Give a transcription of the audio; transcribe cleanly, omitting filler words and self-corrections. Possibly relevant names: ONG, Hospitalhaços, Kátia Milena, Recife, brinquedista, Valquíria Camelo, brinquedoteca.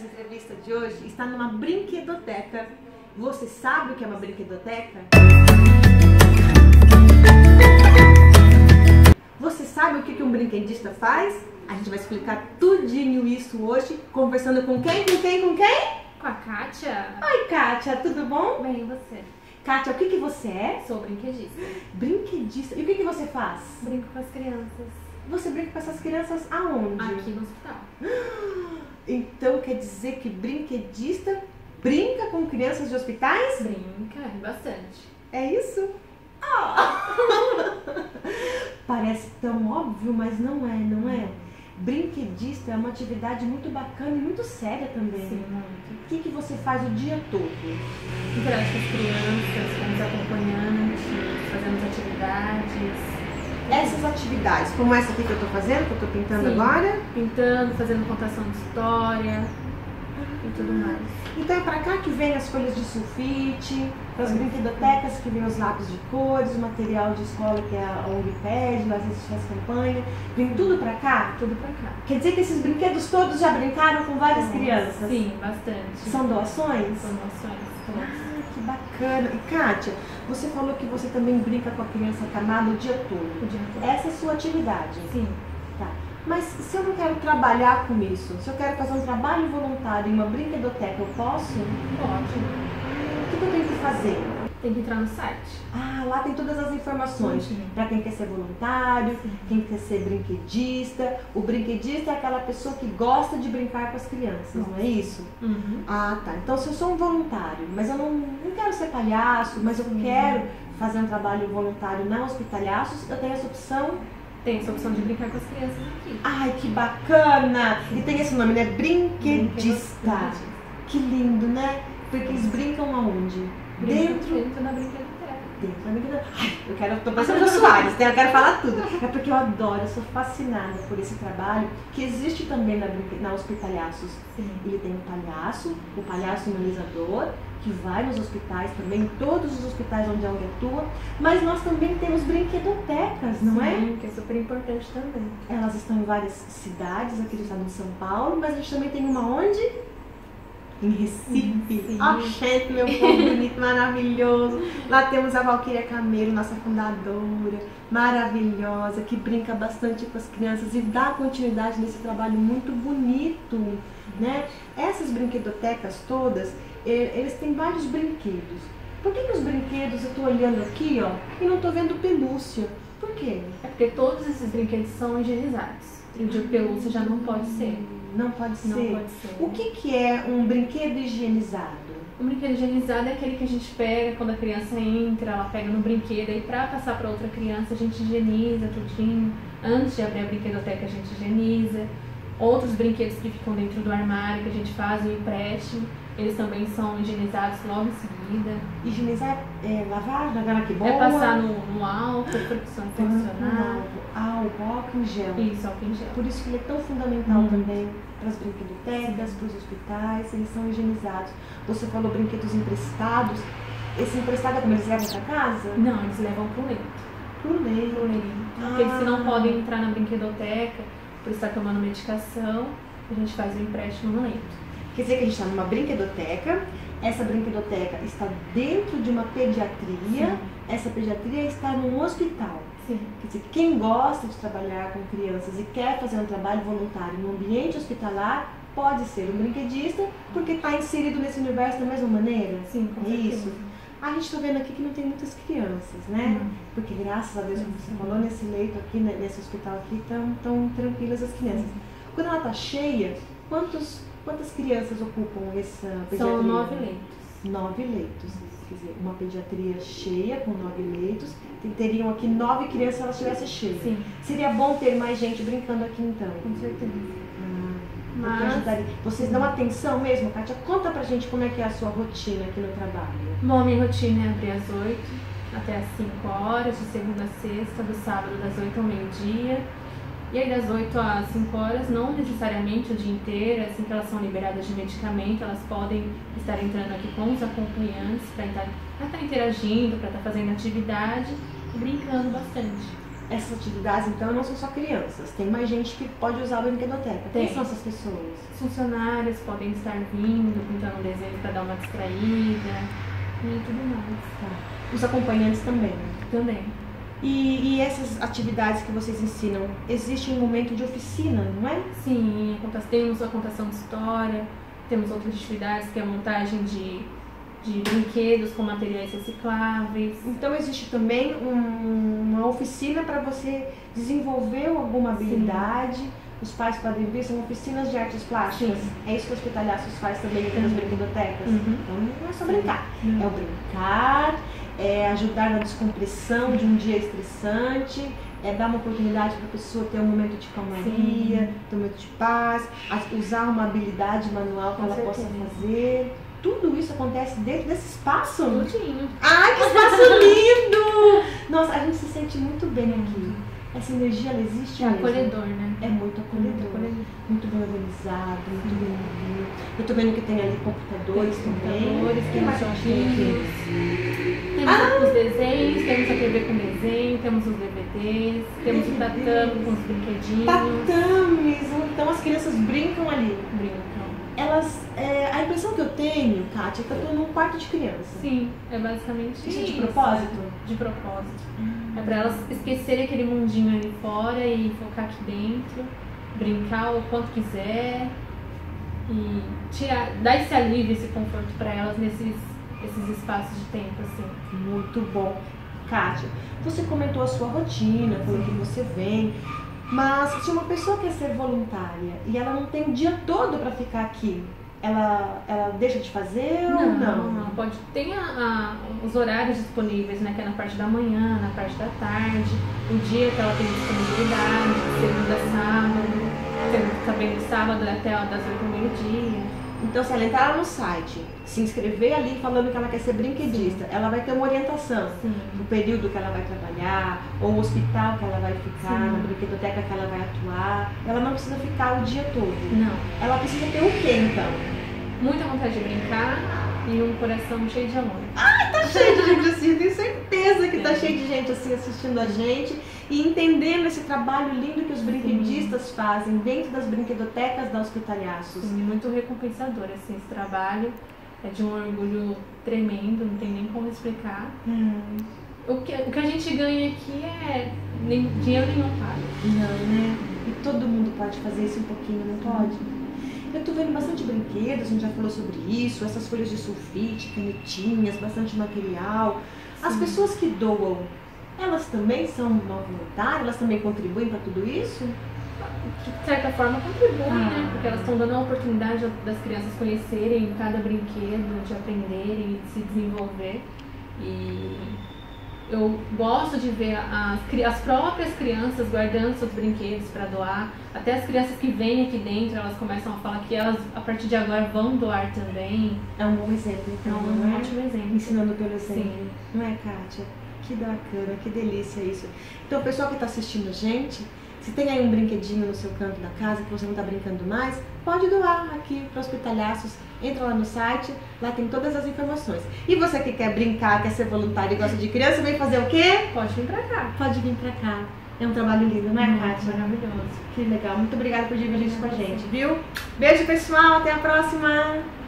Hospitalhaços Entrevista de hoje está numa brinquedoteca. Você sabe o que é uma brinquedoteca? Você sabe o que um brinquedista faz? A gente vai explicar tudinho isso hoje, conversando com quem? Com quem? Com quem? Com a Kátia. Oi, Kátia, tudo bom? Bem, e você? Kátia, o que você é? Sou brinquedista. Brinquedista. E o que você faz? Brinco com as crianças. Você brinca com essas crianças aonde? Aqui no hospital. Então quer dizer que brinquedista brinca com crianças de hospitais? Brinca, bastante. É isso? Oh. Parece tão óbvio, mas não é, não é? Brinquedista é uma atividade muito bacana e muito séria também. Sim, muito. O que você faz o dia todo? Interage com as crianças, com os acompanhantes, fazemos atividades. Essas atividades, como essa aqui que eu tô fazendo, que eu tô pintando. Sim, agora? Pintando, fazendo contação de história e tudo mais. Então é pra cá que vem as folhas de sulfite, as brinquedotecas que vem os lápis de cores, o material de escola que a ONG pede, às vezes faz campanha. Vem tudo pra cá? Tudo pra cá. Quer dizer que esses brinquedos todos já brincaram com várias crianças? Sim, bastante. São doações? São doações. Ah, que bacana. E Kátia, você falou que você também brinca com a criança acamada o dia todo. O dia todo. Essa é a sua atividade? Sim. Tá. Mas se eu não quero trabalhar com isso, se eu quero fazer um trabalho voluntário em uma brinquedoteca, eu posso? Pode. O que eu tenho que fazer? Tem que entrar no site. Ah, lá tem todas as informações. Para quem quer ser voluntário, quem quer ser brinquedista. O brinquedista é aquela pessoa que gosta de brincar com as crianças, não é isso? Uhum. Ah, tá. Então, se eu sou um voluntário, mas eu não quero ser palhaço, mas eu quero fazer um trabalho voluntário na Hospitalhaços, eu tenho essa opção? Tem essa opção de brincar com as crianças aqui. Ai, que bacana! E tem esse nome, né? Brinquedista. Que lindo, né? Porque eles brincam aonde? Dentro da brinquedoteca. Dentro da brinquedoteca. Ai, eu tô passando os Soares, né? Eu quero falar tudo. É porque eu adoro, eu sou fascinada por esse trabalho que existe também na Hospitalhaços. Sim. Ele tem um palhaço imunizador, que vai nos hospitais também, todos os hospitais onde a ONG atua, mas nós também temos brinquedotecas, não é? Sim, que é super importante também. Elas estão em várias cidades, aqui no estado de São Paulo, mas a gente também tem uma onde? Em Recife. Ó, gente, meu povo bonito, maravilhoso. Lá temos a Valquíria Camelo, nossa fundadora, maravilhosa, que brinca bastante com as crianças e dá continuidade nesse trabalho muito bonito, né? Essas brinquedotecas todas, eles têm vários brinquedos. Por que os brinquedos, eu tô olhando aqui, ó, e não tô vendo pelúcia? Por quê? É porque todos esses brinquedos são higienizados. E de pelúcia já não pode ser. Não pode ser. Não pode ser. O que é um brinquedo higienizado? Um brinquedo higienizado é aquele que a gente pega quando a criança entra, ela pega no brinquedo, e pra passar pra outra criança a gente higieniza tudinho. Antes de abrir a brinquedoteca a gente higieniza. Outros brinquedos que ficam dentro do armário, que a gente faz o empréstimo, eles também são higienizados logo em seguida. Higienizar é lavar, jogar na que boa? É passar no álcool, profissional. Álcool em gel. Isso, álcool em gel. Por isso que ele é tão fundamental também para as brinquedotecas, para os hospitais, eles são higienizados. Você falou brinquedos emprestados. Esse emprestado é como eles levam para casa? Não, eles levam para o leito. Para o leito. Porque eles não podem entrar na brinquedoteca por estar tomando medicação, a gente faz um empréstimo no leito. Quer dizer que a gente está numa brinquedoteca, essa brinquedoteca está dentro de uma pediatria, essa pediatria está num hospital. Sim. Quer dizer, quem gosta de trabalhar com crianças e quer fazer um trabalho voluntário no ambiente hospitalar, pode ser um brinquedista, porque está inserido nesse universo da mesma maneira. Sim, com certeza. Isso. A gente está vendo aqui que não tem muitas crianças, né? Porque graças a Deus, como você falou, nesse leito aqui, nesse hospital aqui, estão tão tranquilas as crianças. Quando ela está cheia, quantas crianças ocupam essa pediatria? São 9 leitos. 9 leitos. Quer dizer, uma pediatria cheia com 9 leitos, teriam aqui 9 crianças se ela estivesse cheia. Sim. Seria bom ter mais gente brincando aqui então. Com certeza. Vocês dão atenção mesmo, Kátia? Conta pra gente como é que é a sua rotina aqui no trabalho. Bom, minha rotina é abrir às 8 até às 5 horas, de segunda a sexta, do sábado das 8 ao meio-dia. E aí das 8 às 5 horas, não necessariamente o dia inteiro, assim que elas são liberadas de medicamento, elas podem estar entrando aqui com os acompanhantes para estar interagindo, para estar fazendo atividade e brincando bastante. Essas atividades, então, não são só crianças. Tem mais gente que pode usar a brinquedoteca. Quem são essas pessoas? Funcionários podem estar vindo, pintando um desenho para dar uma distraída e tudo mais. Tá. Os acompanhantes também, né? Também. E essas atividades que vocês ensinam, existe um momento de oficina, não é? Sim, temos a contação de história, temos outras atividades, que é a montagem de brinquedos com materiais recicláveis. Então existe também uma oficina para você desenvolver alguma habilidade. Sim. Os pais podem vir, são oficinas de artes plásticas. Sim. É isso que o Hospitalhaços faz também nas brinquedotecas. Uhum. Então não é só brincar, é o brincar, é ajudar na descompressão de um dia estressante, é dar uma oportunidade para a pessoa ter um momento de calmaria, ter um momento de paz, usar uma habilidade manual que ela possa fazer. Tudo isso acontece dentro desse espaço? Tudinho. Ai, que espaço lindo! Nossa, a gente se sente muito bem aqui. Essa energia, ela existe mesmo. É acolhedor, né? É muito acolhedor. Muito bem organizado, muito bem ouvido. Eu tô vendo que tem ali computadores também. Computadores, temos joguinhos. Temos os desenhos, temos a TV com desenho, temos os DVDs, temos o tatame com os brinquedinhos. Tatames! Então as crianças brincam ali. Brincam. A impressão que eu tenho, Kátia, é que eu estou num quarto de criança. Sim, é basicamente isso. De propósito? De propósito. É para elas esquecerem aquele mundinho ali fora e focar aqui dentro, brincar o quanto quiser e dar esse alívio, esse conforto para elas nesses espaços de tempo, assim. Muito bom. Kátia, você comentou a sua rotina, por que você vem. Mas se uma pessoa quer ser voluntária e ela não tem o dia todo para ficar aqui, ela deixa de fazer ou não? Não, pode. Tem os horários disponíveis, né? Que é na parte da manhã, na parte da tarde, o dia que ela tem disponibilidade, segunda a sábado, também no sábado até das 8h ao meio-dia. Então se ela entrar no site, se inscrever ali falando que ela quer ser brinquedista, ela vai ter uma orientação do período que ela vai trabalhar, ou o hospital que ela vai ficar, na brinquedoteca que ela vai atuar. Ela não precisa ficar o dia todo. Não. Ela precisa ter o quê, então? Muita vontade de brincar e um coração cheio de amor. Ah, tá cheio de gente assim, eu tenho certeza que tá cheio de gente assim assistindo a gente e entendendo esse trabalho lindo que os brinquedistas fazem dentro das brinquedotecas da Hospitalhaços. Sim, muito recompensador assim, esse trabalho, é de um orgulho tremendo, não tem nem como explicar. O que a gente ganha aqui é dinheiro nenhum pago. Não, né? E todo mundo pode fazer isso um pouquinho, não pode? Eu tô vendo bastante brinquedos, a gente já falou sobre isso, essas folhas de sulfite, canetinhas, bastante material. Sim. As pessoas que doam, elas também são voluntárias? Elas também contribuem para tudo isso? De certa forma contribuem, né? Porque elas estão dando a oportunidade das crianças conhecerem cada brinquedo, de aprenderem, de se desenvolver. E eu gosto de ver as próprias crianças guardando seus brinquedos para doar. Até as crianças que vêm aqui dentro, elas começam a falar que elas, a partir de agora, vão doar também. É um bom exemplo, então, é um ótimo exemplo. Ensinando pelo exemplo. Sim. Não é, Kátia? Que bacana, que delícia isso. Então, o pessoal que está assistindo a gente, se tem aí um brinquedinho no seu canto da casa que você não está brincando mais, pode doar aqui para o Hospitalhaços. Entra lá no site, lá tem todas as informações. E você que quer brincar, quer ser voluntário e gosta de criança, vem fazer o quê? Pode vir para cá. Pode vir para cá. É um trabalho lindo, né, Kátia? Maravilhoso. Que legal. Muito obrigada por dividir isso com a gente, viu? Beijo, pessoal. Até a próxima.